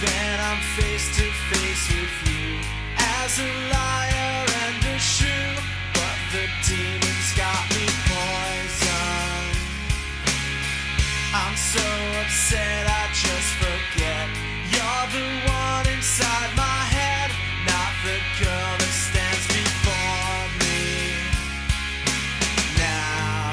that I'm face to face with you as a liar and a shrew, but the demon's got me poisoned. I'm so upset I just forget you're the one inside my head, not the girl that stands before me now.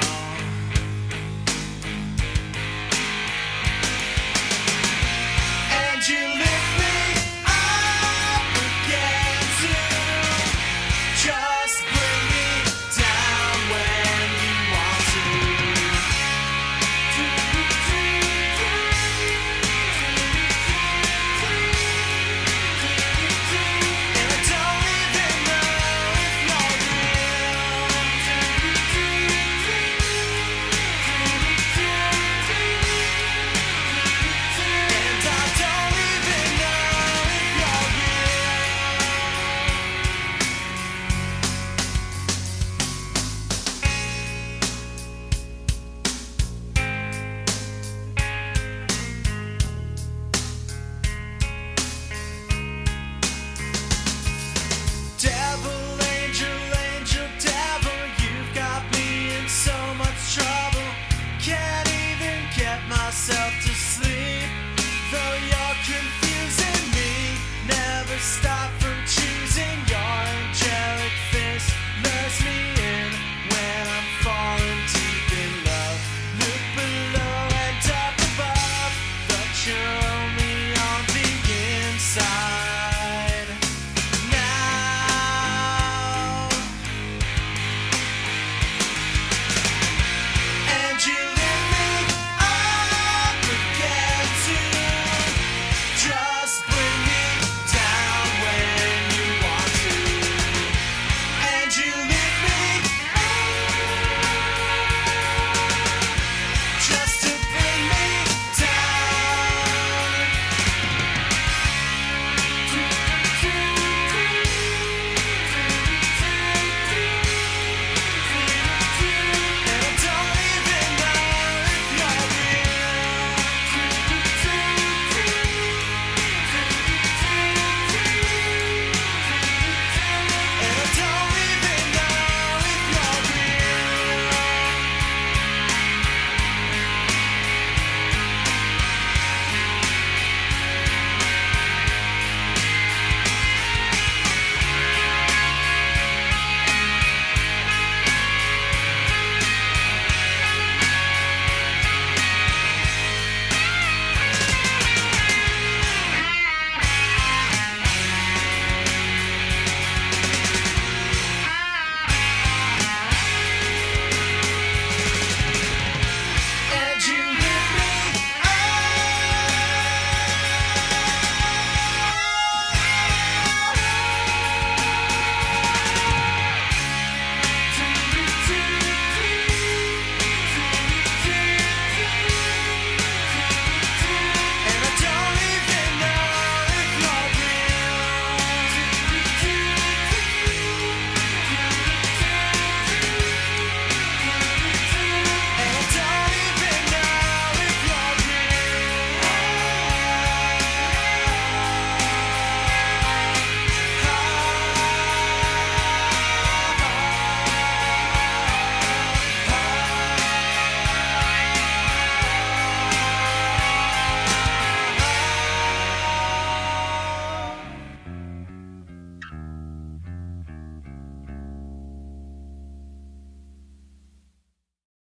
And you lift me up again to just bring me down when you want to. And I don't even know if you're real. And I don't even know if you're real. Devil, angel, devil, you've got me in so much trouble. Can't even get myself to sleep, though you're confusing me. Never stop.